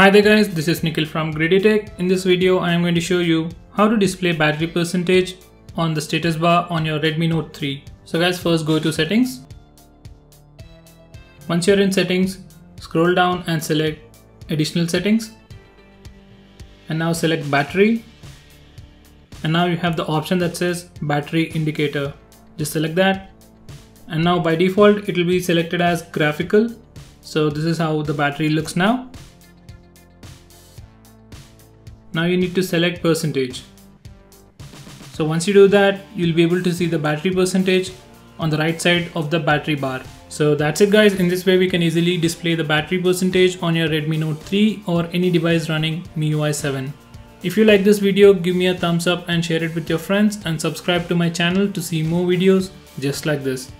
Hi there guys, this is Nikhil from GreedyTech. In this video I am going to show you how to display battery percentage on the status bar on your Redmi Note 3. So guys, first go to settings. Once you're in settings, scroll down and select additional settings. And now select battery. And now you have the option that says battery indicator. Just select that. And now by default it will be selected as graphical. So this is how the battery looks now. Now you need to select percentage. So once you do that, you'll be able to see the battery percentage on the right side of the battery bar. So that's it guys. In this way we can easily display the battery percentage on your Redmi Note 3 or any device running MIUI 7. If you like this video, give me a thumbs up and share it with your friends, and subscribe to my channel to see more videos just like this.